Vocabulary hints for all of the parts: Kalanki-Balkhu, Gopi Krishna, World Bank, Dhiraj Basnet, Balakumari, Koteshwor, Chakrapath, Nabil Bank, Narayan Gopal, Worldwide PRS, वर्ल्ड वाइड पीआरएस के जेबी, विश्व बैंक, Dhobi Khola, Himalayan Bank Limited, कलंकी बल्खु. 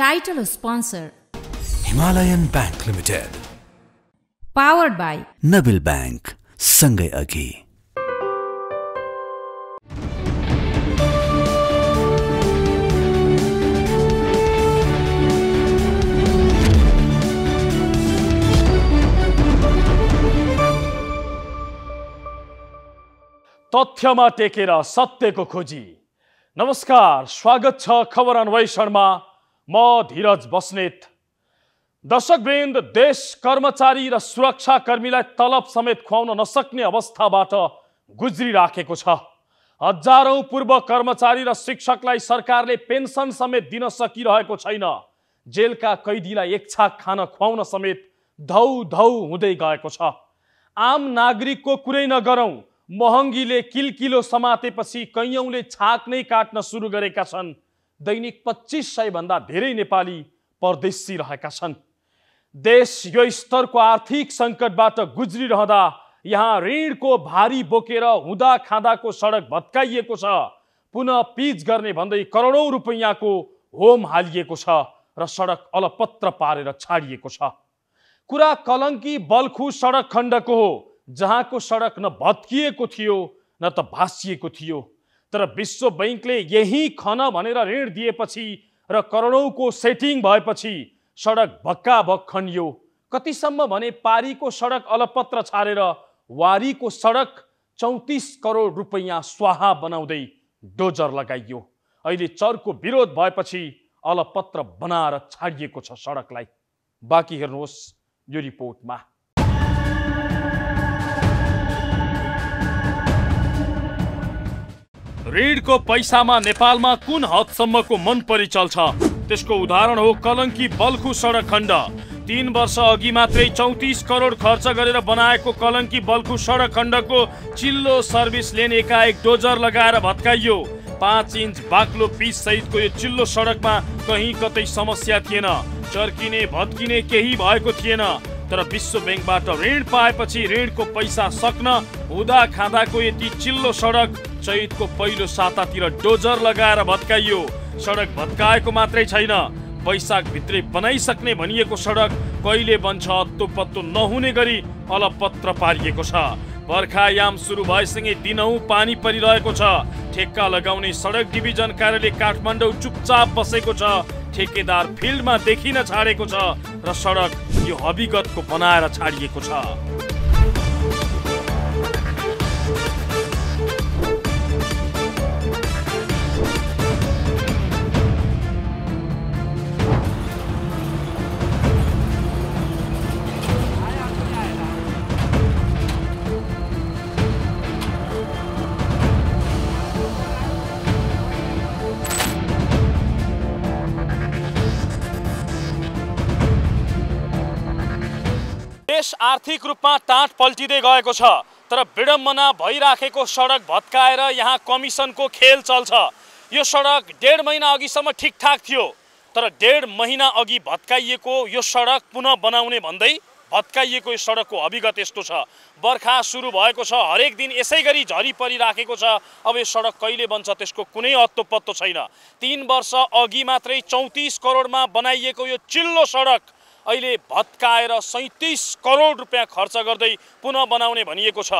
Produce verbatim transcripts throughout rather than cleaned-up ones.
Title sponsor Himalayan Bank Limited. Powered by Nabil Bank. Sangai Agi. तथ्यमा टेकेर सत्यको खोजी. नमस्कार, स्वागत छ खबर अन्वेषणमा. म धीरज बस्नेत. दर्शकवृन्द, देश कर्मचारी र सुरक्षाकर्मीलाई तलब समेत खुवाउन नसक्ने अवस्थाबाट गुज्रिराखेको छ. हजारौं पूर्व कर्मचारी र शिक्षकलाई सरकारले पेन्सन समेत दिन सकिरहेको छैन. जेलका कैदीलाई एक छाक खान खुवाउन समेत धौ धौ हुँदै गएको छ. आम नागरिकको कुरै नगरौं, महँगीले किलकिलो समातेपछि कैयौंले छाक नै काट्न सुरु गरेका छन्. दैनिक पच्चीस सय भन्दा धेरै नेपाली परदेशी रहेका छन्. देश यो स्तरको आर्थिक संकटबाट गुज्रिरहँदा यहाँ ऋणको भारी बोकेर हुँदा खाँदाको सडक भत्काइएको छ. पुनः पिच गर्ने भन्दै करोडौं रुपैयाँको होम हालिएको छ र सडक अलपत्र पारेर छाडिएको छ. कुरा कलंकी बल्खु सडक खण्डको हो, जहाँको सडक न भत्किएको थियो न त भासिएको थियो. तर विश्व बैंकले यही खन भनेर ऋण दिएपछि र करोडौंको सेटिङ भएपछि सडक भक्का भक् खनियो. कतिसम्म भने पारीको सडक अलपत्र छाडेर वारीको सडक चौंतीस करोड रुपैयाँ स्वाहा बनाउँदै डोजर लगाइयो. अहिले चरको विरोध भएपछि अलपत्र बनाएर छाडिएको छ सडकलाई. बाँकी हेर्नुहोस् यो रिपोर्टमा. ऋणको पैसामा नेपालमा कुन हदसम्मको मन परिचल छ, त्यसको उदाहरण हो कलंकी बल्खु सडक खण्ड. तीन वर्ष अघि मात्रै चौंतीस करोड खर्च गरेर बनाएको कलंकी बल्खु सडक खण्डको चिल्लो सर्भिस लेन एकाएक डोजर लगाएर भत्काइयो. पाँच इन्च बाक्लो पिच सहितको यो चिल्लो सडकमा कहीँ कतै समस्या थिएन, चर्किने भत्किने केही भएको थिएन. तर विश्व बैंकबाट ऋण पाएपछि ऋणको पैसा सक्न हुँदा खाँदाको यति चिल्लो सडक चैतको पहिलो सातातिर डोजर लगाएर भत्काइयो. सडक भत्काएको मात्रै छैन, वैशाखभित्रै बनाइसक्ने भनिएको सडक कहिले बन्छ अत्तो पत्तो नहुने गरी अलपत्र पारिएको छ. बर्खायाम सुरु भएसँगै दिनहुँ पानी परिरहेको छ. ठेक्का लगाउने सडक डिभिजन कार्यालय काठमाडौँ चुपचाप बसेको छ. ठेकेदार फिल्डमा देखिन छाडेको छ र सडक यो हबिगतको बनाएर छाडिएको छ. आर्थिक रूपमा टाँट पल्टिँदै गएको छ, तर विडम्बना भइराखेको सडक भत्काएर यहाँ कमिसनको खेल चल्छ. यो सडक डेढ महिना अघिसम्म ठिकठाक थियो, तर डेढ महिना अघि भत्काइएको यो सडक पुनः बनाउने भन्दै भत्काइएको यो सडकको हविगत यस्तो छ. बर्खा सुरु भएको छ, हरेक दिन यसै गरी झरी परिराखेको छ. अब यो सडक कहिले बन्छ त्यसको कुनै अत्तो पत्तो छैन. तीन वर्ष अघि मात्रै चौंतीस करोडमा बनाइएको यो चिल्लो सडक अहिले भत्काएर सैंतीस करोड रुपैयाँ खर्च गर्दै पुनः बनाउने भनिएको छ.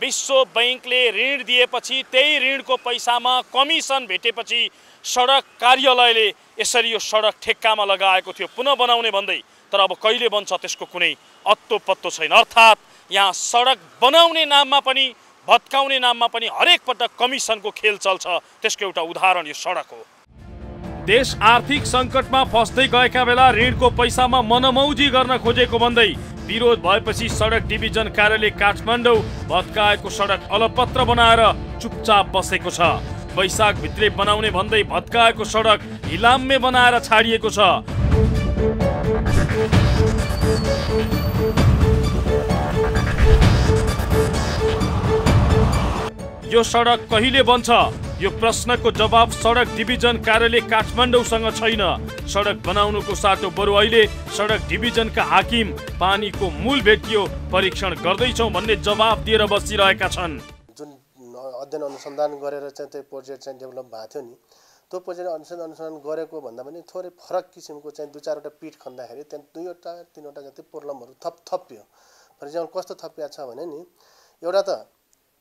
विश्व बैंकले ऋण दिएपछि त्यही ऋणको पैसामा कमिसन भेटेपछि सडक कार्यालयले यसरी यो सडक ठेक्कामा लगाएको थियो पुनः बनाउने भन्दै. तर अब कहिले बन्छ त्यसको कुनै अत्तो पत्तो छैन. अर्थात् यहाँ सडक बनाउने नाममा पनि भत्काउने नाममा पनि हरेक पटक कमिसनको खेल चल्छ. त्यसको एउटा उदाहरण यो सडक हो. देश आर्थिक संकटमा फस्दै गएका बेला ऋणको पैसामा मनमौजी गर्न खोजेको भन्दै विरोध भएपछि सडक डिभिजन कार्यालय काठमाडौँ भत्काएको सडक अलपत्र बनाएर चुपचाप बसेको छ. वैशाखभित्रै बनाउने भन्दै भत्काएको सडक हिलाम्मे बनाएर छाडिएको छ. यो सडक कहिले बन्छ? यो प्रश्नको जवाब सडक डिभिजन कार्यालय काठमाडौँसँग छैन. सडक बनाउनुको साटो बरु अहिले सडक डिभिजनका हाकिम पानीको मूल भेटियो परीक्षण गर्दैछौँ भन्ने जवाब दिएर बसिरहेका छन्. जुन अध्ययन अनुसन्धान गरेर चाहिँ त्यो प्रोजेक्ट चाहिँ डेभलप भएको थियो नि, त्यो पछि अनुसन्धान अनुसन्धान गरेको भन्दा पनि थोरै फरक किसिमको चाहिँ दुई चारवटा पीठ खन्दाखेरि त्यहाँ दुईवटा तीनवटा जति प्रब्लमहरु थप थप्यो फर एक्जाम्पल कस्तो थप्या छ भने नि एउटा त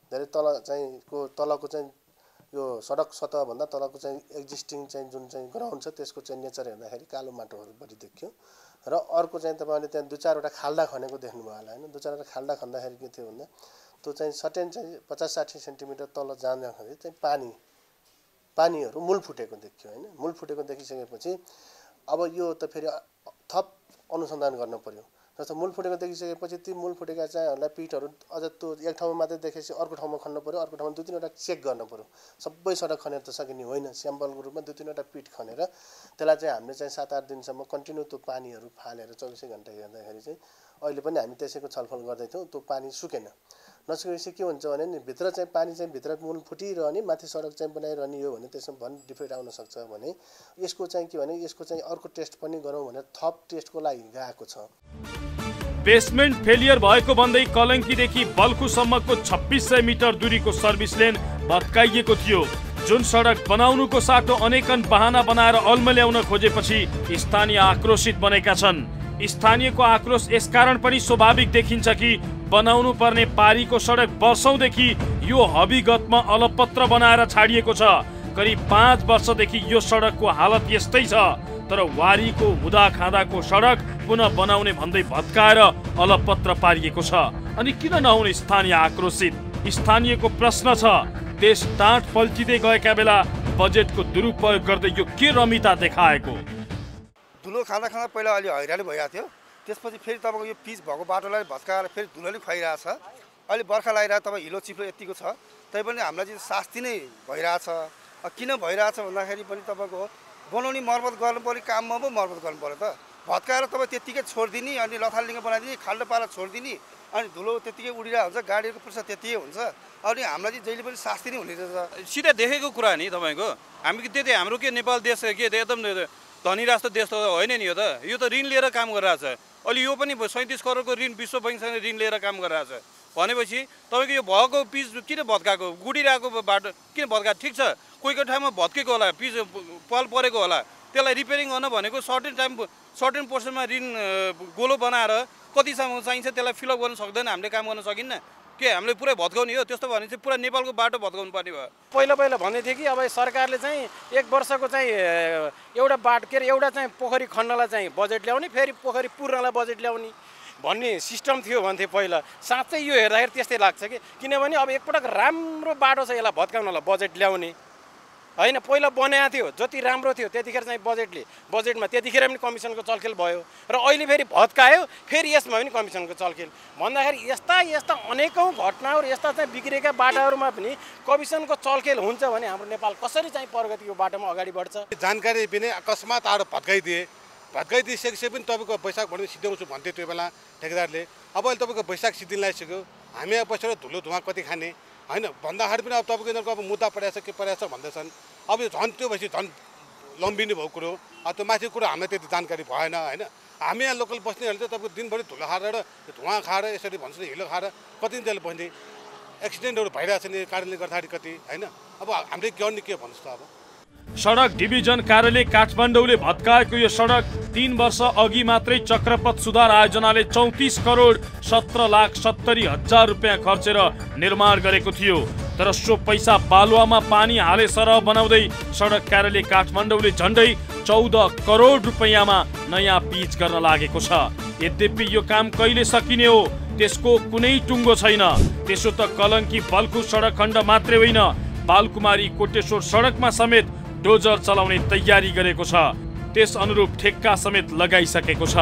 धेरै तल चाहिँ को तलको चाहिँ यो सडक सतह भन्दा तलको चाहिँ एक्जिस्टिङ चाहिँ जुन चाहिँ ग्राउन्ड छ त्यसको चाहिँ नेचर हेर्दाखेरि कालो माटोहरु बढी देखियो र अर्को चाहिँ तपाईहरुले त्यहाँ दुई चारवटा खाल्डा खनेको देख्नुभयो होला हैन दुई चारवटा खाल्डा खन्दाखेरि के थियो भन्दा त्यो चाहिँ सटेन चाहिँ पचास साठी सेन्टिमिटर तल जाँदाखेरि चाहिँ पानी पानीहरु मूल फुटेको देखियो हैन मूल फुटेको देखिसकेपछि अब यो त फेरि थप अनुसन्धान गर्न पर्यो जस्तो मूल फुटेको देखिसकेपछि ती मूल फुटेका चाहिँहरुलाई पीठहरु अझ त्यो एक ठाउँमा मात्र देखेपछि अर्को ठाउँमा खन्न पर्यो अर्को ठाउँमा दुई तीनवटा चेक गर्न पर्यो सबै सडक खनेर त सकिने होइन स्याम्पलको रूपमा दुई तीनवटा पीठ खनेर त्यसलाई चाहिँ हामीले चाहिँ सात आठ दिनसम्म कन्टिन्यु त्यो पानीहरु फालेर चौबिसै घण्टा हेर्दाखेरि चाहिँ अहिले पनि हामी त्यसैको छलफल गर्दै थियौ त्यो पानी सुकेन नसुकेपछि के हुन्छ भने नि भित्र चाहिँ पानी चाहिँ भित्र मूल फुटिरहने माथि सडक चाहिँ बनाइरहने यो भने त्यसमा भन डिफेक्ट आउन सक्छ भने यसको चाहिँ के भने यसको चाहिँ अर्को टेस्ट पनि गरौँ भनेर थप टेस्टको लागि गएको छ। बेसमेन्ट फेलियर भएको भन्दै कलंकीदेखि बल्खुसम्मको छब्बिस सय मिटर दूरीको सर्भिस लेन भत्काइएको थियो जुन सडक बनाउनुको साटो अनेकन बहाना बनाएर अल्मल्याउन खोजेपछि स्थानीय आक्रोशित बनेका छन्। स्थानीयको आक्रोश यसकारण पनि स्वाभाविक देखिन्छ कि बनाउनु पर्ने पारीको सडक वर्षौंदेखि यो हविगतमा अलपत्र बनाएर छाडिएको छ। करिब पाँच वर्षदेखि यो सडकको हालत यस्तै छ तर वारीको हुँदा खाँदाको सडक पुनः बनाउने भन्दै भत्काएर अलपत्र पारिएको छ। अनि किन नहुने स्थानीय आक्रोशित स्थानीयको प्रश्न छ। देश टाँट पल्टिँदै गएका बेला बजेटको दुरुपयोग गर्दै यो के रमिता देखाएको। धुलो खाना खाना पहिला अलि हैरानी भइरहेको थियो त्यसपछि फेरि तपाईको यो पिच भएको बाटोलाई भत्काएर फेरि धुलोले खुवाइरहेछ अहिले बर्खा लागिरहेको तपाईँ हिलो चिप्लो यतिको छ तैपनि हामीलाई चाहिँ शास्ति नै भइरहेछ। किन भइरहेछ भन्दाखेरि पनि तपाईँको बनाउने मर्मत गर्नुपर्ने काममा पो मर्मत गर्नुपर्यो त भत्काएर तपाईँ त्यतिकै छोडिदिने अनि लथालिङ्ग बनाइदिने खाल्डो पारा छोडिदिने अनि धुलो त्यतिकै उडिरहेको हुन्छ गाडीहरूको पुर्सा त्यतिकै हुन्छ अनि हामीलाई चाहिँ जहिले पनि शास्ति नै हुने रहेछ। सिधा देखेको कुरा नि तपाईँको हामी त्यति हाम्रो के नेपाल देश के एकदम धनी राष्ट्र देश त होइन नि यो त यो त ऋण लिएर काम गरिरहेछ अलि यो पनि सैंतीस करोडको ऋण विश्व बैंकसँग ऋण लिएर काम गरिरहेछ भनेपछि तपाईँको यो भएको पिच किन भत्काएको गुडिरहेको बाटो किन भत्काएको ठिक छ कोही कोही ठाउँमा भत्केको होला पिच पाल परेको होला त्यसलाई रिपेयरिङ गर्न भनेको सर्टेन टाइम सर्टेन पोर्सनमा ऋण गोलो बनाएर कतिसम्म चाहिन्छ त्यसलाई फिलअप गर्न सक्दैन हामीले काम गर्न सकिन्न के हामीले पुरै भत्काउने हो त्यस्तो भने चाहिँ पुरा नेपालको बाटो भत्काउनु पर्ने भयो। पहिला पहिला भन्दै थिए कि अब सरकारले चाहिँ एक वर्षको चाहिँ एउटा बाटो के अरे एउटा चाहिँ पोखरी खन्नलाई चाहिँ बजेट ल्याउने फेरि पोखरी पुर्नलाई बजेट ल्याउने भन्ने सिस्टम थियो भन्थे पहिला। साँच्चै यो हेर्दाखेरि त्यस्तै लाग्छ कि किनभने अब एकपटक राम्रो बाटो छ यसलाई भत्काउनलाई बजेट ल्याउने हैन पहिला बनाएको थियो जति राम्रो थियो त्यतिखेर चाहिँ बजेटले बजेटमा त्यतिखेर पनि कमिसनको चलखेल भयो र अहिले फेरि भत्कायो फेरि यसमा पनि कमिसनको चलखेल भन्दाखेरि यस्ता यस्ता अनेकौं घटनाहरु यस्ता चाहिँ बिग्रेका बाटाहरुमा पनि कमिसनको चलखेल हुन्छ भने हाम्रो नेपाल कसरी चाहिँ प्रगतिको बाटोमा अगाडि बढ्छ। जानकारी बिना अकस्मात आएर भत्काइदिए भत्काइदिइसकेपछि पनि तपाईँको बैशाख भन्ने सिद्ध्याउँछु भन्थे त्यो बेला ठेकेदारले अब अहिले तपाईँको बैशाख सिद्धिन लागिसक्यो हामी अब बसेर धुलो धुवा कति खाने हैन भन्दाखेरि पनि अब तपाईँको यिनीहरूको अब मुद्दा परेछ के परेछ भन्दैछन् अब यो झन् त्यो भएपछि झन् लम्बिने भएको कुरो अब त्यो माथि कुरो हामीलाई त्यति जानकारी भएन होइन। हामी यहाँ लोकल बस्नेहरूले त तपाईँको दिनभरि धुलो खाएर धुवा खाएर यसरी भन्छ हिलो खाएर कति दिन त्यसले बस्ने एक्सिडेन्टहरू भइरहेछ नि कारणले गर्दाखेरि कति होइन अब हामीले गर्ने के भन्नुहोस् त। अब सडक डिभिजन कार्यालय काठमाडौँले भत्काएको यो सडक तीन वर्ष अघि मात्रै चक्रपथ सुधार आयोजनाले चौतिस करोड सत्र लाख सत्तरी हजार रुपियाँ खर्चेर निर्माण गरेको थियो तर सो पैसा बालुवामा पानी हाले सरह बनाउँदै सडक कार्यालय काठमाडौँले झन्डै चौध करोड रुपियाँमा नयाँ पिच गर्न लागेको छ। यद्यपि यो काम कहिले सकिने हो त्यसको कुनै टुङ्गो छैन। त्यसो त कलंकी-बल्खु सडक खण्ड मात्रै होइन बालकुमारी कोटेश्वर सडकमा समेत डोजर चलाउने तयारी गरेको छ त्यस अनुरूप ठेक्का समेत लगाइसकेको छ।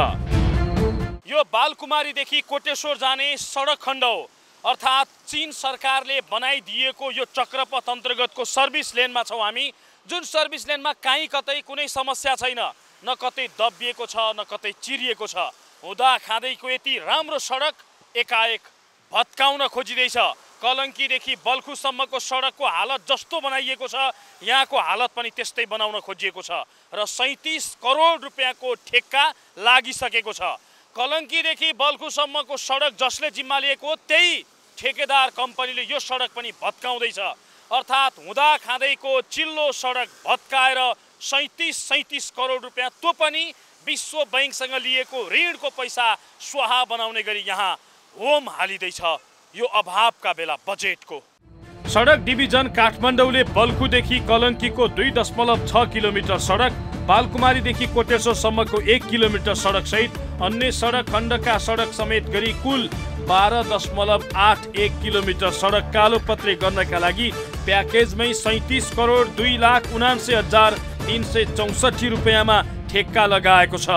यो बालकुमारीदेखि कोटेश्वर जाने सडक खण्ड हो अर्थात् चीन सरकारले बनाइदिएको यो चक्रपथ अन्तर्गतको सर्भिस लेनमा छौँ हामी जुन सर्भिस लेनमा काहीँ कतै कुनै समस्या छैन न कतै दबिएको छ न कतै चिरिएको छ हुँदा खाँदैको यति राम्रो सडक एकाएक भत्काउन खोजिँदैछ। कलंकीदेखि बल्खुसम्मको सडकको हालत जस्तो बनाइएको छ यहाँको हालत पनि त्यस्तै बनाउन खोजिएको छ र सैंतीस करोड रुपियाँको ठेक्का लागिसकेको छ। कलंकीदेखि बल्खुसम्मको सडक जसले जिम्मा लिएको त्यही ठेकेदार कम्पनीले यो सडक पनि भत्काउँदैछ। अब अर्थात हुँदा खाँदैको चिल्लो सडक भत्काएर सैंतीस सैंतीस करोड़ रुपैयाँ तो पनि विश्व बैंकसँग लिएको ऋणको पैसा स्वाहा बनाउने गरी यहाँ होम हालिदैछ यो अभावका बेला बजेटको। सडक डिभिजन काठमाडौँले बल्खुदेखि कलंकीको दुई दशमलव छ किलोमिटर सडक, बालकुमारीदेखि कोटेश्वरसम्मको एक किलोमिटर सडक सहित अन्य सडक खण्डका सडक समेत गरी कुल बाह्र दशमलव आठ एक किलोमिटर सडक कालोपत्रे गर्नका लागि प्याकेजमै सैंतीस करोड़ दुई लाख उनान्सय हजार तीन सय चौसठी रुपैयाँमा ठेक्का लगाएको छ।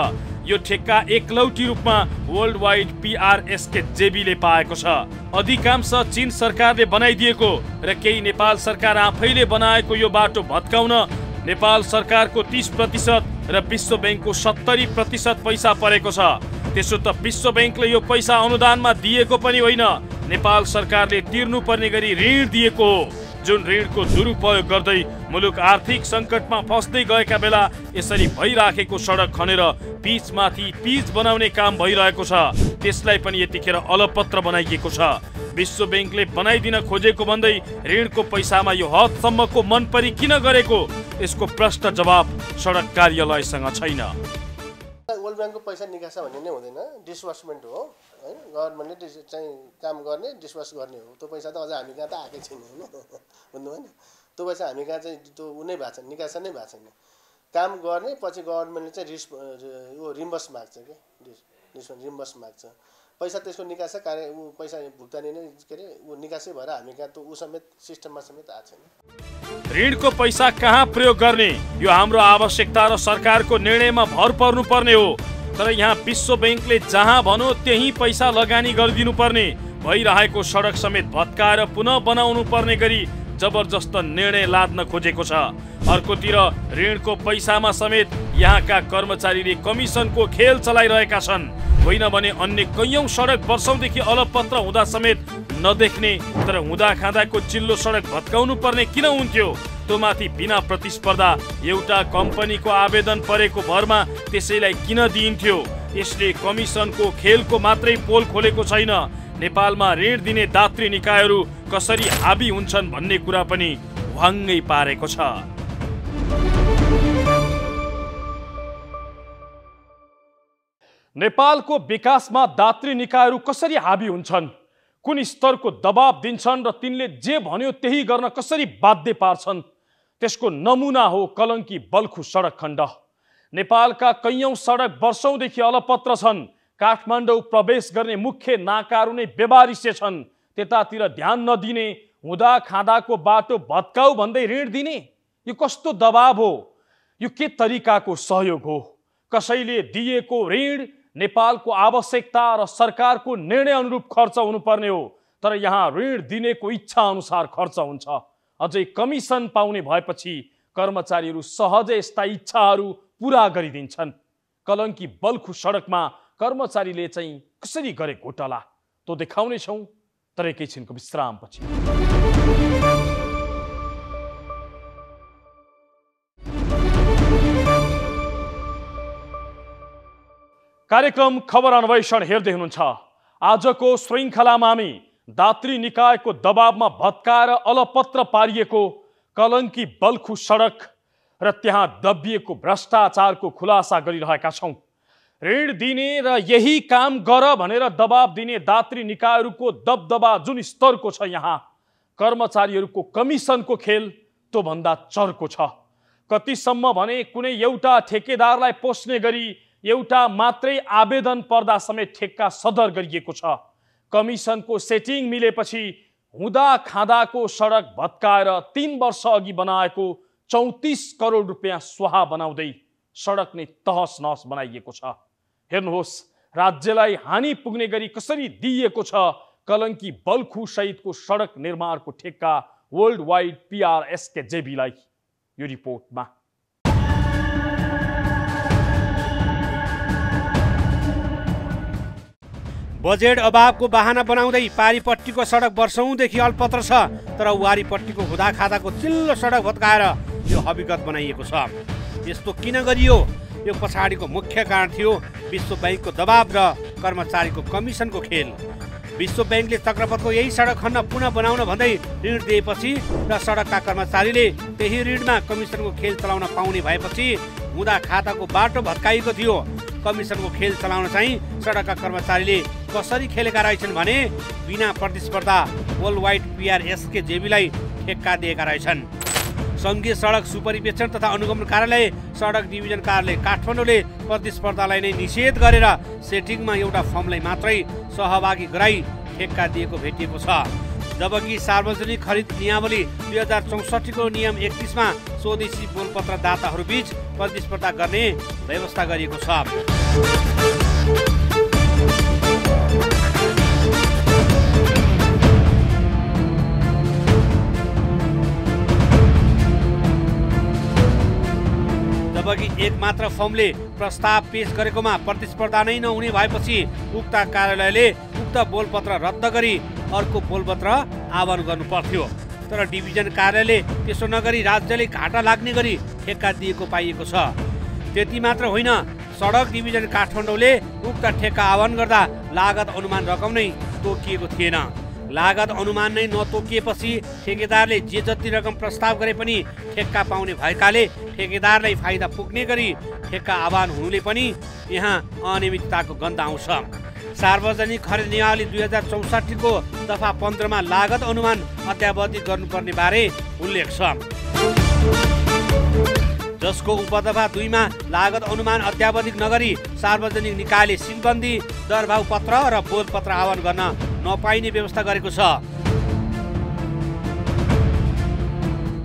यो ठेक्का एकलौटी रूपमा वर्ल्ड वाइड पीआरएस के जेबीले पाएको छ। अधिकांश चीन सरकारले बनाइदिएको र केही नेपाल सरकार आफैले बनाएको यो बाटो भत्काउन नेपाल सरकारको तीस प्रतिशत र विश्व बैंकको सत्तरी प्रतिशत पैसा परेको छ। त्यसो त विश्व बैंकले यो पैसा अनुदानमा दिएको पनि होइन, नेपाल सरकारले तिर्नुपर्ने गरी ऋण दिएको हो, जुन ऋणको दुरुपयोग गर्दै मुलुक आर्थिक संकटमा फस्दै गएका बेला यसरी भइराखेको सडक खनेर बीचमाथि बीच बनाउने काम भइरहेको छ। त्यसलाई पनि यतिखेर अलपत्र बनाइएको छ। विश्व बैंकले बनाइदिन खोजेको भन्दै ऋणको पैसामा यो हदसम्मको मनपरी किन गरेको यसको प्रश्न जवाब सडक कार्यालयसँग छैन। वर्ल्ड बैंकको पैसा निकासा भन्ने नै हुँदैन, डिस्बर्समेन्ट हो, हैन गभर्नमेन्टले चाहिँ काम गर्ने डिस्बर्स गर्ने हो। त्यो पैसा त अझ हामी कहाँ त आएकै छैन, हैन भन्नु हैन, त्यो पैसा हामी कहाँ चाहिँ त्यो उनै भएको छैन, निकासा नै भएको छैन। काम गर्ने पछि गभर्नमेन्टले चाहिँ रिस यो रिम्बर्स माग्छ के रिम्बर्स माग्छ पैसा, त्यसको निकासा कार्य पैसा भुक्तानी नै के अरे ऊ निकासै भएर हामी कहाँ त ऊ समेत सिस्टममा समेत आएको छैन। ऋणको पैसा कहाँ प्रयोग गर्ने यो हाम्रो आवश्यकता र सरकारको निर्णयमा भर पर्नुपर्ने हो, तर यहाँ विश्व बैंकले जहाँ भनो त्यही पैसा लगानी गरिदिनुपर्ने भइरहेको सडक समेत भत्काएर पुनः बनाउनु पर्ने गरी जबरजस्त निर्णय लाद्न खोजेको छ। अर्कोतिर ऋणको पैसामा समेत यहाँका कर्मचारीले कमिसनको खेल चलाइरहेका छन्। होइन भने अन्य कैयौं सडक वर्षौंदेखि अलपत्र हुँदा समेत नदेख्ने तर हुँदा खाँदाको चिल्लो सडक भत्काउनु पर्ने किन हुन्थ्यो? त्यो माथि बिना प्रतिस्पर्धा एउटा कम्पनीको आवेदन परेको भरमा त्यसैलाई किन दिइन्थ्यो? यसले कमिसनको खेलको मात्रै पोल खोलेको छैन, नेपालमा ऋण दिने दात्री निकायहरू कसरी हाबी हुन्छन् भन्ने कुरा पनि वाङ्गै पारेको छ। नेपालको विकासमा दात्री निकायहरू कसरी हाबी हुन्छन्, कुन स्तरको दबाब दिन्छन् र तिनले जे भन्यो त्यही गर्न कसरी बाध्य पार्छन्, त्यसको नमुना हो कलंकी बल्खु सडक खण्ड। नेपालका कैयौं सडक वर्षौंदेखि अलपत्र छन्। काठमाडौँ प्रवेश गर्ने मुख्य नाकाहरू नै बेबारिसे छन्। त्यतातिर ध्यान नदिने, हुँदा खाँदाको बाटो भत्काऊ भन्दै ऋण दिने, यो कस्तो दबाब हो? यो के तरिकाको सहयोग हो? कसैले दिएको ऋण नेपालको आवश्यकता र सरकारको निर्णय अनुरूप खर्च हुनुपर्ने हो, तर यहाँ ऋण दिनेको इच्छा अनुसार खर्च हुन्छ। अझै कमिसन पाउने भएपछि कर्मचारीहरू सहजै यस्ता इच्छाहरू पूरा गरिदिन्छन्। कलंकी बल्खु सडकमा कर्मचारीले चाहिँ कसरी गरे घोटाला त्यो देखाउने छौँ, तर एकैछिनको विश्रामपछि। कार्यक्रम खबर अन्वेषण हेर्दै हुनुहुन्छ। आजको श्रृङ्खलामा हामी दात्री निकायको दबाबमा भत्काएर अलपत्र पारिएको कलंकी बल्खु सडक र त्यहाँ दबिएको भ्रष्टाचारको खुलासा गरिरहेका छौँ। ऋण दिने र यही काम गर भनेर दबाब दिने दात्री निकायहरूको दबदबा जुन स्तरको छ, यहाँ कर्मचारीहरूको कमिसनको खेल त्यो भन्दा चर्को छ। कतिसम्म भने कुनै एउटा ठेकेदारलाई पोस्ने गरी एउटा मात्रै आवेदन पर्दा समेत ठेक्का सदर गरिएको छ। कमिसनको सेटिङ मिलेपछि हुँदा खाँदाको सडक भत्काएर तीन वर्ष अघि बनाएको चौंतीस करोड़ रुपैयाँ स्वाहा बनाउँदै सडक नै तहस नहस बनाइएको छ। हेर्नुहोस्, राज्यलाई हानि पुग्ने गरी कसरी दिइएको छ कलंकी बल्खु सहितको सडक निर्माणको ठेक्का वर्ल्ड वाइड पीआरएस के जेबीलाई। यो रिपोर्टमा बजेट अभावको बहाना बनाउँदै पारिपट्टिको सडक वर्षौँदेखि अल्पत्र छ, तर वारीपट्टिको हुँदाखादाको चिल्लो सडक भत्काएर यो हकीकत बनाइएको छ। यस्तो किन गरियो? यो पछाडिको मुख्य कारण थियो विश्व बैंकको दबाब र कर्मचारीको कमिसनको खेल। विश्व बैंकले चक्रपथको यही सडक खन्न पुनः बनाउन भन्दै ऋण दिएपछि र सडकका कर्मचारीले त्यही ऋणमा कमिसनको खेल चलाउन पाउने भएपछि हुँदा खाताको बाटो भत्काइएको थियो। कमिसनको खेल चलाउन चाहिँ सडकका कर्मचारीले कसरी खेलेका रहेछन् भने बिना प्रतिस्पर्धा वर्ल्डवाइड पीआरएस के जेबीलाई ठेक्का दिएका रहेछन्। संघीय सडक सुपरिवेक्षण तथा अनुगमन कार्यालय सडक डिभिजन कार्यालय काठमाडौँले प्रतिस्पर्धालाई नै निषेध गरेर सेटिङमा एउटा फर्मलाई मात्रै सहभागी गराई ठेक्का दिएको भेटिएको छ। जबकि सार्वजनिक खरिद नियमावली दुई हजार चौसठी को नियम एकतीस मा स्वदेशी बोलपत्र दाताहरू बीच प्रतिस्पर्धा गर्ने व्यवस्था गरिएको छ। एक मात्र फर्मले प्रस्ताव पेश गरेकोमा प्रतिस्पर्धा नै नहुने भएपछि उक्त कार्यालयले उक्त बोलपत्र रद्द गरी अर्को बोलपत्र आह्वान गर्नुपर्थ्यो। तर डिभिजन कार्यालयले त्यसो नगरी राज्यले घाटा लाग्ने गरी ठेक्का दिएको पाइएको छ। त्यति मात्र होइन, सडक डिभिजन काठमाडौँले उक्त ठेक्का आह्वान गर्दा लागत अनुमान रकम नै तोकिएको थिएन। लागत अनुमान नै नतोकिएपछि ठेकेदारले जे जति रकम प्रस्ताव गरे पनि ठेक्का पाउने भएकाले ठेकेदारलाई फाइदा पुग्ने गरी ठेक्का आह्वान हुनुले पनि यहाँ अनियमितताको गन्ध आउँछ। सार्वजनिक खरिद नियमावली दुई हजार चौसठी को दफा पन्ध्रमा लागत अनुमान अद्यावधिक गर्नुपर्ने बारे उल्लेख छ, जसको उपदफा दुईमा लागत अनुमान अद्यावधिक नगरी सार्वजनिक निकायले सिलबन्दी दरभाउ पत्र र बोधपत्र आह्वान गर्न नपाइने व्यवस्था गरेको छ।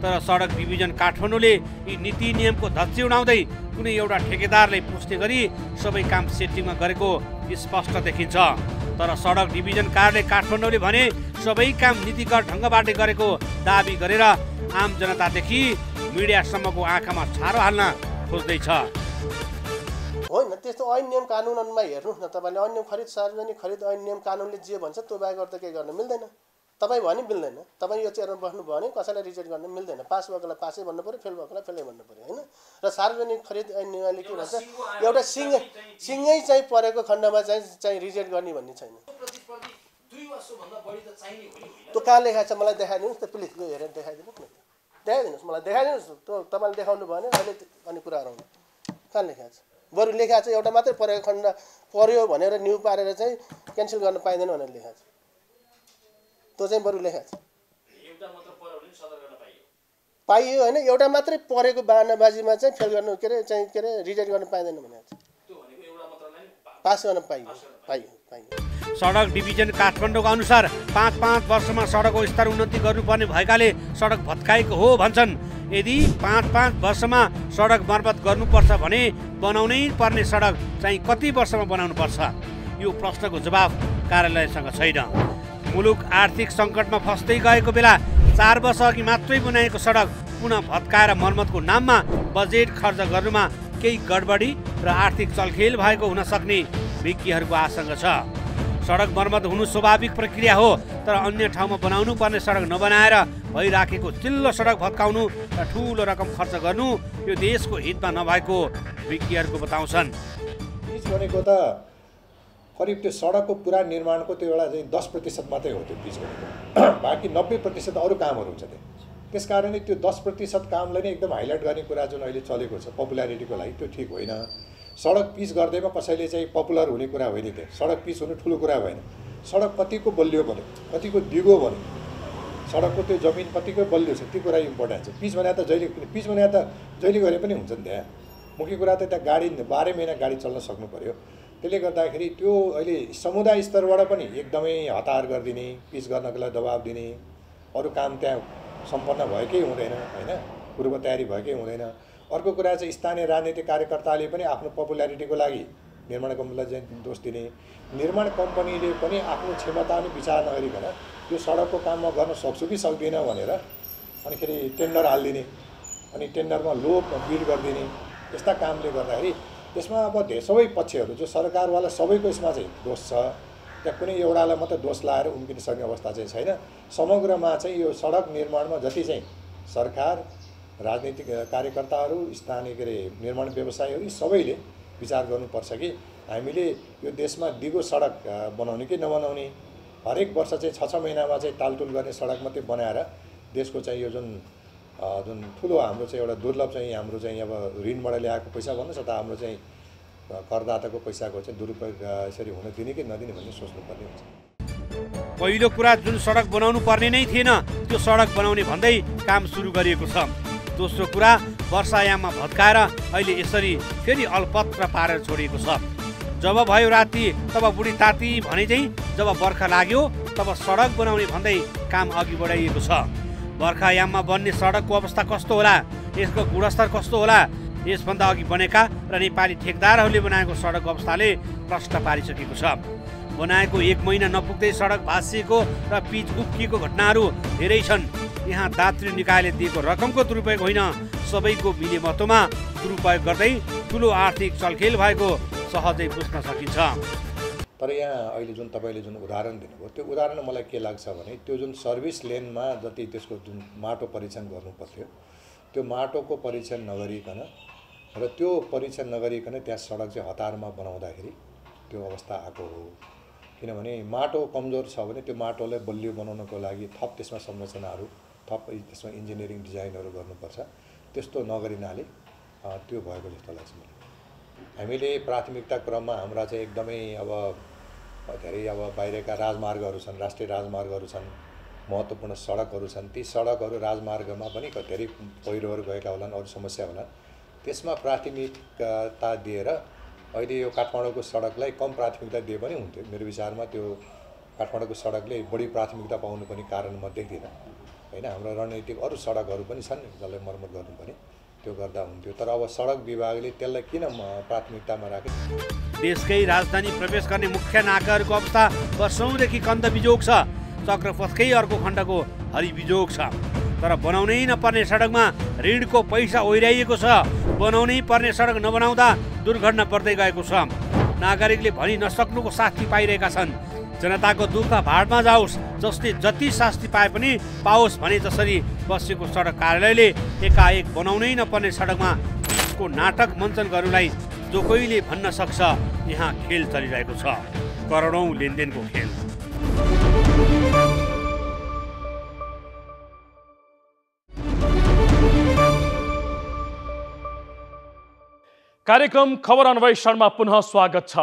तर सडक डिभिजन काठमाडौँले यी नीति नियमको धच्ची उडाउँदै कुनै एउटा ठेकेदारलाई पुष्टि गरी सबै काम सेटिङमा गरेको स्पष्ट देखिन्छ। तर सडक डिभिजन कार्यालय काठमाडौँले भने सबै काम नीतिगत ढङ्गबाट गरेको दाबी गरेर आम जनतादेखि मिडियासम्मको आँखामा छारो हाल्न खोज्दैछ। होइन, त्यस्तो ऐन नियम कानुन अनुमा हेर्नुहोस् न, तपाईँले ऐन नियम खरिद सार्वजनिक खरिद ऐन नियम कानुनले जे भन्छ त्यो बाहेक अरू त केही गर्न मिल्दैन। तपाईँ भने मिल्दैन, तपाईँ यो चेयरमा बस्नुभयो भने कसैलाई रिजेक्ट गर्न मिल्दैन। पास भएकोलाई पासै भन्नु पऱ्यो, फेल भएकोलाई फेलै भन्नु पऱ्यो, होइन। र सार्वजनिक खरिद ऐन नियमले के भन्छ, एउटा सिङ्गै सिङ्गै चाहिँ परेको खण्डमा चाहिँ चाहिँ रिजेक्ट गर्ने भन्ने छैन। त्यो कहाँ लेखाएको छ मलाई देखाइदिनुहोस् त, प्लिज गयो हेरेर देखाइदिनुहोस् न, देखाइदिनुहोस् मलाई देखाइदिनुहोस् त्यो तपाईँले देखाउनु भयो भने अहिले अनि कुराहरू आउँछ। कहाँ लेखाएको छ, बरू लेखाएको छ एउटा मात्रै परेको खण्ड पर्यो भनेर न्यू पारेर चाहिँ क्यान्सल गर्न पाइँदैन भनेर लेखाएको छ। त्यो चाहिँ बरू लेखाएको छ पाइयो होइन, एउटा मात्रै परेको बाहनाबाजीमा चाहिँ फेल गर्नु के अरे चाहिँ के अरे रिजेक्ट गर्न पाइँदैन भनेको छ, पास गर्न पाइयो पाइयो पाइयो। सडक डिभिजन काठमाडौँको अनुसार पाँच पाँच वर्षमा सडकको स्तर उन्नति गर्नुपर्ने भएकाले सडक भत्काएको हो भन्छन्। यदि पाँच पाँच वर्षमा सडक मर्मत गर्नुपर्छ भने बनाउनै पर्ने सडक चाहिँ कति वर्षमा बनाउनुपर्छ, यो प्रश्नको जवाफ कार्यालयसँग छैन। मुलुक आर्थिक सङ्कटमा फस्दै गएको बेला चार वर्ष अघि मात्रै बनाएको सडक पुनः भत्काएर मर्मतको नाममा बजेट खर्च गर्नुमा केही गडबडी र आर्थिक चलखेल भएको हुन सक्ने विज्ञहरूको आशंका छ। सडक मर्मत हुनु स्वाभाविक प्रक्रिया हो, तर अन्य ठाउँमा बनाउनु पर्ने सडक नबनाएर भइराखेको चिल्लो सडक भत्काउनु र ठुलो रकम खर्च गर्नु यो देशको हितमा नभएको विज्ञहरूको बताउँछन्। पिच भनेको त करिब त्यो सडकको पुरा निर्माणको त्यो एउटा चाहिँ दस प्रतिशत मात्रै हो त्यो पिच भनेको, बाँकी नब्बे प्रतिशत अरू कामहरू हुन्छ त्यो। त्यस कारणले त्यो दस प्रतिशत कामलाई नै एकदम हाइलाइट गर्ने कुरा जुन अहिले चलेको छ पपुल्यारिटीको लागि त्यो ठिक होइन। सडक पिच गर्दैमा कसैले चाहिँ पपुलर हुने कुरा होइन, त्यो सडक पिच हुनु ठुलो कुरा भएन। सडक कतिको बलियो भन्यो, कतिको दिगो भन्यो, सडकको त्यो जमिन कतिको बलियो छ त्यो कुरा इम्पोर्टेन्ट छ। पिच भने त जहिले पिच भने त जहिले गरे पनि हुन्छ नि, त्यहाँ मुख्य कुरा त त्यहाँ गाडी बाह्र महिना गाडी चल्न सक्नु पऱ्यो। त्यसले गर्दाखेरि त्यो अहिले समुदाय स्तरबाट पनि एकदमै हतार गरिदिने, पिच गर्नको लागि दबाब दिने, अरू काम त्यहाँ सम्पन्न भएकै हुँदैन, होइन, पूर्व तयारी भएकै हुँदैन। अर्को कुरा चाहिँ स्थानीय राजनीतिक कार्यकर्ताले पनि आफ्नो पपुल्यारिटीको लागि निर्माण कम्पनीलाई चाहिँ दोष दिने, निर्माण कम्पनीले पनि आफ्नो क्षमता अनि विचार नगरिकन यो सडकको काम म गर्न सक्छु कि सक्दिनँ भनेर अनिखेरि टेन्डर हालिदिने अनि टेन्डरमा लो बिड गरिदिने, यस्ता कामले गर्दाखेरि त्यसमा अब धेरै सबै पक्षहरू जो सरकारवाला सबैको यसमा चाहिँ दोष छ। त्यहाँ कुनै एउटालाई मात्रै दोष लाएर उम्किन सक्ने अवस्था चाहिँ छैन। समग्रमा चाहिँ यो सडक निर्माणमा जति चाहिँ सरकार, राजनीतिक कार्यकर्ताहरू, स्थानीय के अरे निर्माण व्यवसायीहरू सबैले विचार गर्नुपर्छ कि हामीले यो देशमा दिगो सडक बनाउने कि नबनाउने, हरेक वर्ष चाहिँ छ छ महिनामा चाहिँ तालतुल गर्ने सडक मात्रै बनाएर देशको चाहिँ यो जुन जुन ठुलो हाम्रो चाहिँ एउटा दुर्लभ चाहिँ हाम्रो चाहिँ अब ऋणबाट ल्याएको पैसा भन्नुस् अथवा हाम्रो चाहिँ करदाताको पैसाको चाहिँ दुरुपयोग यसरी हुन दिने कि नदिने भन्ने सोच्नुपर्ने हुन्छ। पहिलो कुरा जुन सडक बनाउनु पर्ने नै थिएन त्यो सडक बनाउने भन्दै काम सुरु गरिएको छ। दोस्रो कुरा वर्षायाममा भत्काएर अहिले यसरी फेरि अलपत्र पारेर छोडिएको छ। जब भयो राति तब बुढी ताती भने चाहिँ जब बर्खा लाग्यो तब सडक बनाउने भन्दै काम अघि बढाइएको छ। बर्खायाममा बन्ने सडकको अवस्था कस्तो होला, यसको गुणस्तर कस्तो होला, यसभन्दा अघि बनेका र नेपाली ठेकदारहरूले बनाएको सडक अवस्थाले प्रश्न पारिसकेको छ। बनाएको एक महिना नपुग्दै सडक भाँसिएको र पिच उक्किएको घटनाहरू धेरै छन्। यहाँ दात्री निकायले दिएको रकमको दुरुपयोग होइन, सबैको मिलेमतोमा दुरुपयोग गर्दै ठुलो आर्थिक चलखेल भएको सहजै बुझ्न सकिन्छ। तर यहाँ अहिले जुन तपाईँले जुन उदाहरण दिनुभयो त्यो उदाहरणमा मलाई के लाग्छ भने त्यो जुन सर्भिस लेनमा जति त्यसको जुन माटो परीक्षण गर्नु पर्थ्यो त्यो माटोको परीक्षण नगरिकन र त्यो परीक्षण नगरिकन त्यहाँ सडक चाहिँ हतारमा बनाउँदाखेरि त्यो अवस्था आएको हो। किनभने माटो कमजोर छ भने त्यो माटोलाई बलियो बनाउनको लागि थप त्यसमा संरचनाहरू थप त्यसमा इन्जिनियरिङ डिजाइनहरू गर्नुपर्छ, त्यस्तो नगरिनाले त्यो भएको जस्तो लाग्छ मलाई। हामीले प्राथमिकता क्रममा हाम्रा चाहिँ एकदमै अब धेरै अब बाहिरका राजमार्गहरू छन्, राष्ट्रिय राजमार्गहरू छन्, महत्त्वपूर्ण सडकहरू छन्। ती सडकहरू राजमार्गमा पनि धेरै पहिरोहरू गएका होलान्, अरू समस्या होलान्, त्यसमा प्राथमिकता दिएर अहिले यो काठमाडौँको सडकलाई कम प्राथमिकता दिए पनि हुन्थ्यो। मेरो विचारमा त्यो काठमाडौँको सडकले बढी प्राथमिकता पाउनुपर्ने कारण म देख्दिनँ होइन। हाम्रो रणनीतिक अरू सडकहरू पनि छन् जसलाई मर्मत गर्नुपर्ने, त्यो गर्दा हुन्थ्यो। तर अब सडक विभागले त्यसलाई किन प्राथमिकतामा राखे। देशकै राजधानी प्रवेश गर्ने मुख्य नाकाहरूको अवस्था वर्षौँदेखि कन्द बिजोग छ। चक्रपथकै अर्को खण्डको हरिबिजोग छ। तर बनाउनै नपर्ने सडकमा ऋणको पैसा ओइराइएको छ। बनाउनै पर्ने सडक नबनाउँदा दुर्घटना बढ्दै गएको छ। नागरिकले भनि नसक्नुको शास्ति पाइरहेका छन्। जनताको दुःख भाडमा जाओस्, जसले जति शास्ति पाए पनि पाओस् भने जसरी बसेको सडक कार्यालयले एकाएक बनाउनै नपर्ने सडकमा को नाटक मञ्चन गर्नुलाई जो कोहीले भन्न सक्छ। यहाँ खेल चलिरहेको छ, करोडौँ लेनदेनको खेल। कार्यक्रम खबर अन्वेषणमा पुनः स्वागत छ।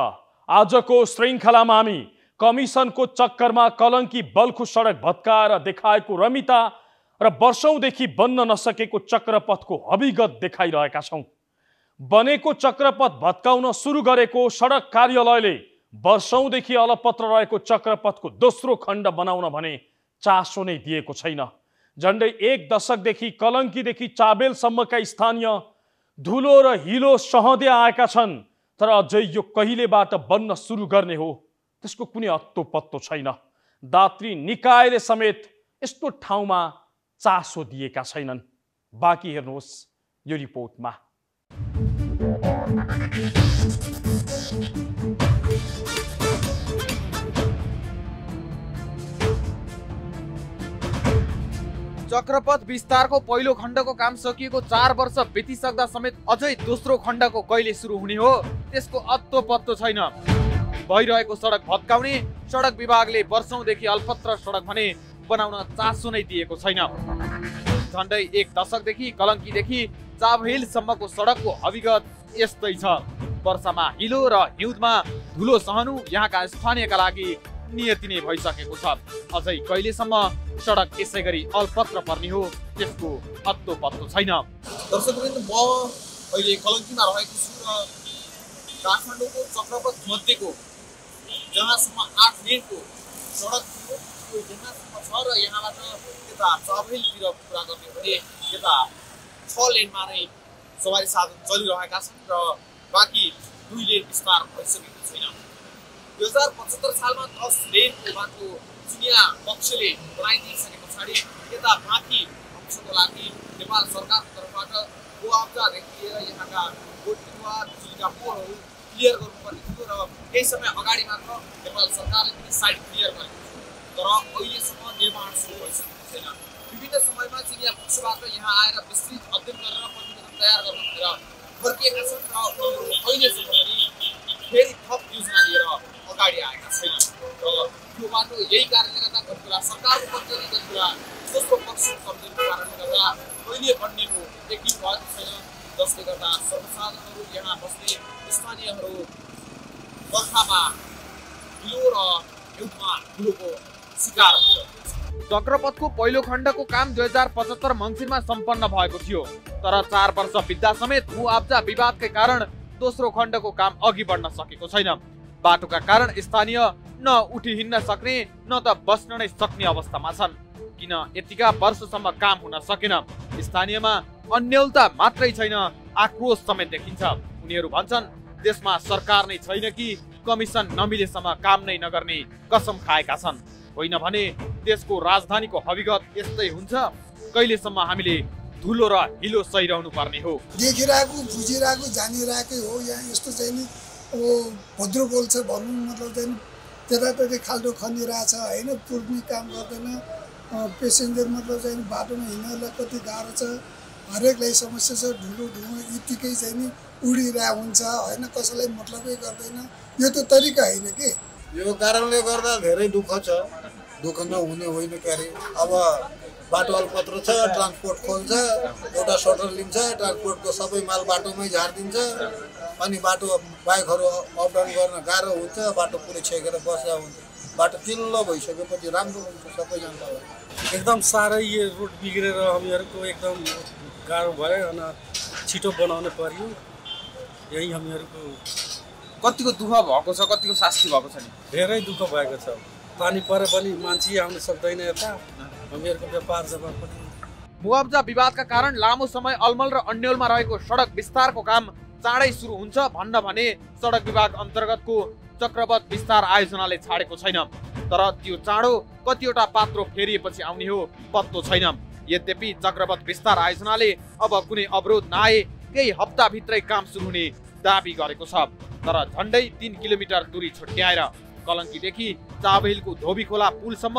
आजको श्रृङ्खलामा हामी कमिसनको चक्करमा कलङ्की बल्खु सडक भत्काएर देखाएको रमिता र वर्षौँदेखि बन्न नसकेको चक्रपथको हविगत देखाइरहेका छौँ। बनेको चक्रपथ भत्काउन सुरु गरेको सडक कार्यालयले वर्षौँदेखि अलपत्र रहेको चक्रपथको दोस्रो खण्ड बनाउन भने चासो नै दिएको छैन। झन्डै एक दशकदेखि कलङ्कीदेखि चाबेलसम्मका स्थानीय धुलो र हिलो सहँदै आएका छन्। तर अझै यो कहिलेबाट बन्न सुरु गर्ने हो त्यसको कुनै अत्तो पत्तो छैन। दात्री निकायले समेत यस्तो ठाउँमा चासो दिएका छैनन्। बाँकी हेर्नुहोस् यो रिपोर्टमा। चक्रपथ विस्तारको पहिलो खण्डको काम सकिएको चार वर्ष बितिसक्दा समेत अझै दोस्रो खण्डको कहिले सुरु हुने हो त्यसको अत्तो पत्तो छैन। भइरहेको सडक भत्काउने सडक विभागले वर्षौँदेखि अल्पत्र सडक भने बनाउन चासो नै दिएको छैन। झन्डै एक दशकदेखि कलङ्कीदेखि चाबहिलसम्मको सडकको हविगत यस्तै छ। वर्षामा हिलो र हिउँदमा धुलो सहनु यहाँका स्थानीयका लागि नियति नै भइसकेको छ। अझै कहिलेसम्म सडक यसै गरी अलपत्र पर्ने हो त्यसको अत्तो पत्तो छैन। दर्शकवृन्द, म अहिले कलङ्कीमा रहेको छु र काठमाडौँको चक्रपथ मध्येको जहाँसम्म आठ लेनको सडक थियो त्यो जहाँसम्म छ र यहाँबाट यता चाबहिलतिर कुरा गर्ने भने यता छ लेनमा नै सवारी साधन चलिरहेका छन् र बाँकी दुई लेन विस्तार भइसकेको छैन। दुई हजार पचहत्तर सालमा दस लेनको बाटो चिनिया पक्षले बनाइदिइसके पछाडि यता बाँकी अंशको लागि नेपाल सरकारको तर्फबाट मुआब्जादेखि लिएर यहाँका गोठकुवा बिजुलीका पोलहरू क्लियर गर्नुपर्ने थियो र केही समय अगाडि मात्र नेपाल सरकारले पनि साइड क्लियर गरेको थियो। तर अहिलेसम्म निर्माण सुरु भइसकेको छैन। विभिन्न समयमा चिनिया पक्षबाट यहाँ आएर विस्तृत अध्ययन गरेर प्रतिवेदन तयार गर्नु भनेर फर्किएका छन् र अहिलेसम्म पनि फेरि थप योजना लिएर अगाडि आएका छैनन्। र युवा यही कारण सरकार को सोचो पक्ष कारण कहिले बन्ने हो एक बात जसले गर्दा संसाधनहरु यहाँ बस्ने स्थानीयहरु बर्खामा बिउ र युगमा बिउको शिकार हुन्छ। चक्रपथको पहिलो खण्डको काम दुई हजार पचहत्तर मंसिरमा सम्पन्न भएको थियो तर चार वर्ष बित्दा समेत भू आब्जा विवादकै कारण दोस्रो खण्डको काम अघि बढ्न सकेको छैन। बाटोका कारण स्थानीय न उठी हिन्न सक्ने न त बस्न नै सक्ने अवस्थामा छन्। किन यतिका वर्षसम्म काम हुन सकेन स्थानीयमा अन्यलता मात्रै छैन आक्रोश समेत देखिन्छ। उनीहरू भन्छन् देशमा सरकार नै छैन कि कमिसन नमिलेसम्म काम नै नगर्ने कसम खाएका छन्। होइन भने देशको राजधानीको हकीकत यस्तै हुन्छ। कहिलेसम्म हामीले धुलो र हिलो सहिरहनु पर्ने हो? देखिरहेको बुझिरहेको जानिरहेकै हो। यहाँ यस्तो चाहिँ नि भद्रो बोल्छ भन्नु मतलब चाहिँ त्यतापट्टि खाल्डो खनिरहेछ हैन पुर्ने काम गर्दैन पेसेन्जर मतलब चाहिँ बाटोमा हिँड्नलाई कति गाह्रो छ। हरेकलाई समस्या छ। ढुलो ढुलो यतिकै चाहिँ नि उडिरहेको हुन्छ हैन कसैलाई मतलबै गर्दैन। यो त तरिका हैन के। यो कारणले गर्दा धेरै दुःख छ। दुःख नहुने होइन क्यारे। अब बाटो अलपत्र छ ट्रान्सपोर्ट खोल्छ एउटा सटर लिन्छ ट्रान्सपोर्टको सबै माल बाटोमै झार्दिन्छ अनि बाटो बाइकहरू अप डाउन गर्न गाह्रो हुन्छ। बाटो पुरै छेकेर बस्दा हुन्छ। बाटो चिल्लो भइसकेपछि राम्रो हुन्छ सबैजनालाई। एकदम साह्रै यो रोड बिग्रेर हामीहरूको एकदम गाह्रो भयो अनि छिटो बनाउनु पर्यो। यही हामीहरूको कतिको दुःख भएको छ कतिको शास्ति भएको छ नि धेरै दुःख भएको छ। पानी परे पनि मान्छे आउन सक्दैन यता हामीहरूको व्यापार जवाब पनि। मुआब्जा विवादका कारण लामो समय अलमल र अन्यलमा रहेको सडक विस्तारको काम चाँडै सुरु हुन्छ भन्न भने सडक विभाग अन्तर्गतको चक्रपथ विस्तार आयोजनाले छाडेको छैन तर त्यो चाँडो कतिवटा पात्रो फेरिएपछि आउने हो पत्तो छैन। यद्यपि चक्रपथ विस्तार आयोजनाले अब कुनै अवरोध नआए केही हप्ताभित्रै काम सुरु हुने दाबी गरेको छ तर झन्डै तीन किलोमिटर दूरी छुट्याएर कलङ्कीदेखि चाबहिलको धोबी खोला पुलसम्म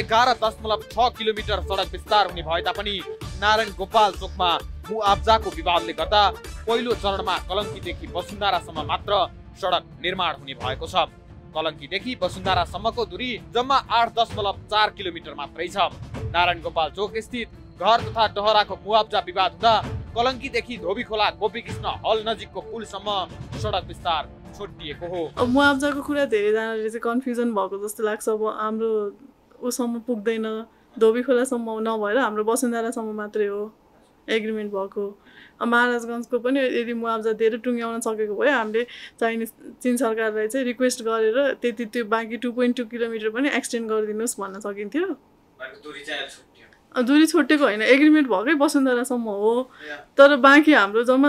एघार दशमलव छ किलोमिटर सडक विस्तार हुने भए तापनि नारायण गोपाल चोकमा मुआब्जाको विवादले गर्दा पहिलो चरणमा कलङ्कीदेखि वसुन्धरासम्म मात्र सडक निर्माण हुने भएको छ। कलङ्कीदेखि वसुन्धरासम्मको दूरी जम्मा आठ दशमलव चार किलोमिटर मात्रै छ। नारायण गोपाल चोक स्थित घर तथा डहराको मुआब्जा विवाद हुँदा कलङ्कीदेखि धोबी खोला गोपी कृष्ण हल नजिकको पुलसम्म सडक विस्तार छोडिएको हो। मुआब्जाको कुरा धेरैजनाले चाहिँ कन्फ्युजन भएको जस्तो लाग्छ। अब हाम्रो उसम्म पुग्दैन धोबी खोलासम्म नभएर हाम्रो वसुन्धरासम्म मात्रै हो एग्रिमेन्ट भएको। महाराजगञ्जको पनि यदि मुआब्जा धेरै टुङ्ग्याउन सकेको भए हामीले चाहिने चीन सरकारलाई चाहिँ रिक्वेस्ट गरेर त्यति त्यो बाँकी टू पोइन्ट टू किलोमिटर पनि एक्सटेन्ड गरिदिनुहोस् भन्न सकिन्थ्यो। दूरी छोटेको होइन एग्रिमेन्ट भएकै वसुन्धरासम्म हो तर बाँकी हाम्रो जम्मा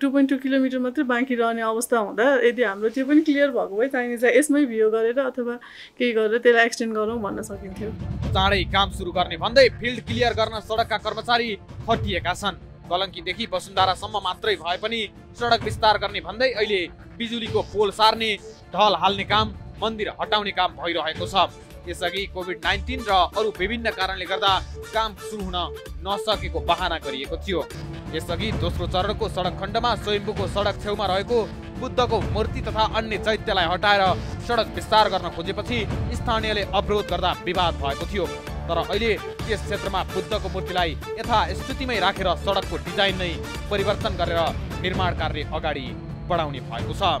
टू पोइन्ट टू किलोमिटर मात्रै बाँकी रहने अवस्था हुँदा यदि हाम्रो त्यो पनि क्लियर भएको भए चाहिने चाहिँ यसमै भियो गरेर अथवा केही गरेर त्यसलाई एक्सटेन्ड गरौँ भन्न सकिन्थ्यो। चाँडै काम सुरु गर्ने भन्दै फिल्ड क्लियर गर्न सडकका कर्मचारी खटिएका छन्। कलङ्कीदेखि वसुन्धरासम्म मात्रै भए पनि सडक विस्तार गर्ने भन्दै अहिले बिजुलीको पोल सार्ने ढल हाल्ने काम मन्दिर हटाउने काम भइरहेको छ। यसअघि कोभिड नाइन्टीन र अरू विभिन्न कारणले गर्दा काम सुरु हुन नसकेको बहाना गरिएको थियो। यसअघि दोस्रो चरणको सडक खण्डमा स्वयम्भूको सडक छेउमा रहेको बुद्धको मूर्ति तथा अन्य चैत्यलाई हटाएर सडक विस्तार गर्न खोजेपछि स्थानीयले अवरोध गर्दा विवाद भएको थियो तर अहिले त्यस क्षेत्रमा बुद्धको मूर्तिलाई यथास्थितिमै राखेर सडकको डिजाइन नै परिवर्तन गरेर निर्माण कार्य अगाडि बढाउने भएको छ।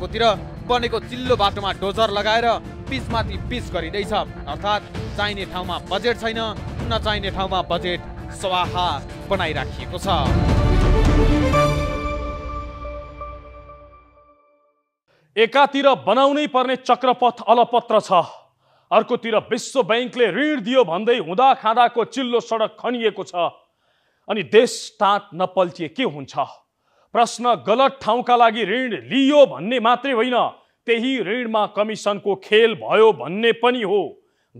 तिर बनेको चिल्लो बाटोमा डोजर लगाएर पिचमाथि पिच गरिँदैछ अर्थात् चाहिने ठाउँमा बजेट छैन नचाहिने ठाउँमा बजेट स्वाहा बनाइराखिएको छ। एकातिर बनाउनै पर्ने चक्रपथ अलपत्र छ अर्कोतिर विश्व बैंकले ऋण दियो भन्दै हुँदा खाँदाको चिल्लो सडक खनिएको छ अनि देश टाँट नपल्टिए के हुन्छ? प्रश्न गलत ठाउँका लागि ऋण लियो भन्ने मात्रै होइन त्यही ऋणमा कमिसनको खेल भयो भन्ने पनि हो।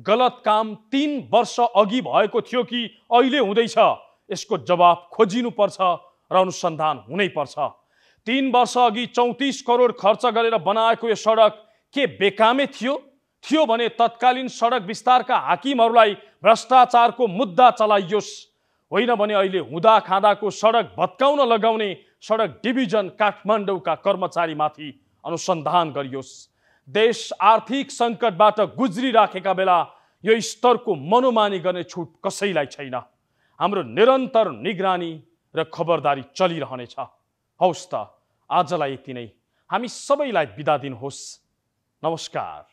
गलत काम तीन वर्ष अघि भएको थियो कि अहिले हुँदैछ, यसको जवाब खोजिनुपर्छ र अनुसन्धान हुनैपर्छ। तीन वर्ष अघि चौंतीस करोड खर्च गरेर बनाएको यो सडक के बेकामे थियो? थियो भने तत्कालीन सडक विस्तारका हाकिमहरूलाई भ्रष्टाचारको मुद्दा चलाइयोस्, होइन भने अहिले हुँदा खाँदाको सडक भत्काउन लगाउने सडक डिभिजन काठमाडौँका कर्मचारीमाथि अनुसन्धान गरियोस्। देश आर्थिक संकटबाट गुज्रिराखेका बेला यो स्तरको मनोमानी गर्ने छुट कसैलाई छैन। हाम्रो निरन्तर निगरानी र खबरदारी चलिरहनेछ। हौस् त आजलाई यति नै, हामी सबैलाई बिदा दिनुहोस्। नमस्कार।